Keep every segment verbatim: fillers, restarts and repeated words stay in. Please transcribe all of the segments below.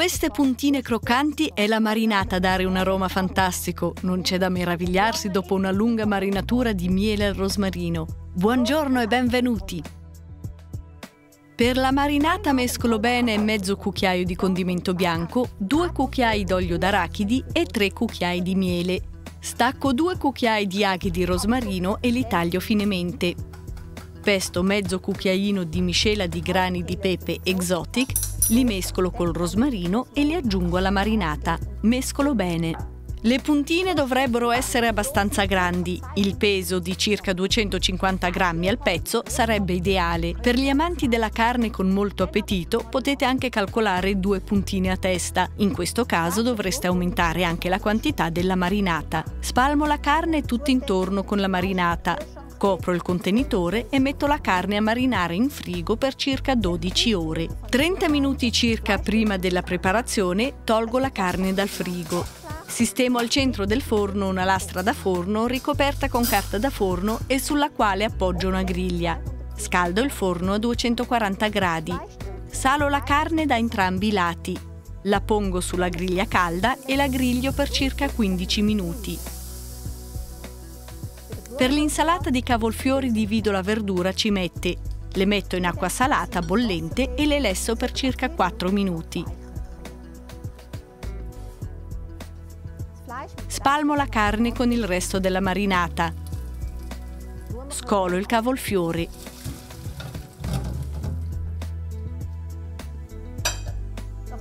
queste puntine croccanti è la marinata a dare un aroma fantastico. Non c'è da meravigliarsi dopo una lunga marinatura di miele al rosmarino. Buongiorno e benvenuti! Per la marinata mescolo bene mezzo cucchiaio di condimento bianco, due cucchiai d'olio d'arachidi e tre cucchiai di miele. Stacco due cucchiai di aghi di rosmarino e li taglio finemente. Pesto mezzo cucchiaino di miscela di grani di pepe exotic, li mescolo col rosmarino e li aggiungo alla marinata. Mescolo bene. Le puntine dovrebbero essere abbastanza grandi, il peso di circa duecentocinquanta grammi al pezzo sarebbe ideale. Per gli amanti della carne con molto appetito potete anche calcolare due puntine a testa, in questo caso dovreste aumentare anche la quantità della marinata. Spalmo la carne tutto intorno con la marinata, copro il contenitore e metto la carne a marinare in frigo per circa dodici ore. trenta minuti circa prima della preparazione tolgo la carne dal frigo. Sistemo al centro del forno una lastra da forno ricoperta con carta da forno e sulla quale appoggio una griglia. Scaldo il forno a duecentoquaranta gradi. Salo la carne da entrambi i lati. La pongo sulla griglia calda e la griglio per circa quindici minuti. Per l'insalata di cavolfiori divido la verdura cimette. Le metto in acqua salata bollente e le lesso per circa quattro minuti. Spalmo la carne con il resto della marinata. Scolo il cavolfiore.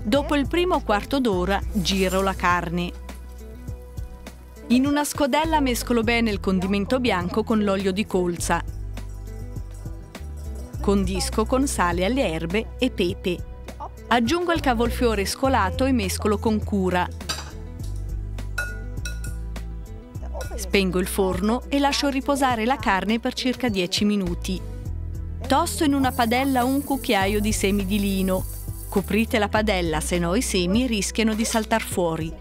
Dopo il primo quarto d'ora giro la carne. In una scodella mescolo bene il condimento bianco con l'olio di colza. Condisco con sale alle erbe e pepe. Aggiungo il cavolfiore scolato e mescolo con cura. Spengo il forno e lascio riposare la carne per circa dieci minuti. Tosto in una padella un cucchiaio di semi di lino. Coprite la padella, se no i semi rischiano di saltar fuori.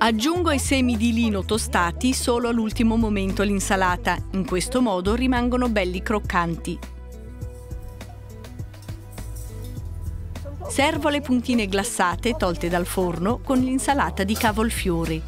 Aggiungo i semi di lino tostati solo all'ultimo momento all'insalata, in questo modo rimangono belli croccanti. Servo le puntine glassate tolte dal forno con l'insalata di cavolfiore.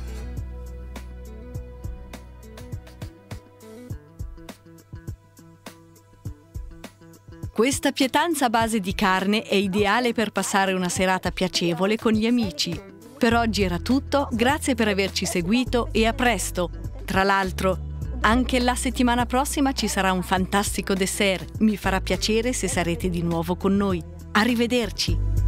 Questa pietanza a base di carne è ideale per passare una serata piacevole con gli amici. Per oggi era tutto, grazie per averci seguito e a presto! Tra l'altro, anche la settimana prossima ci sarà un fantastico dessert. Mi farà piacere se sarete di nuovo con noi. Arrivederci!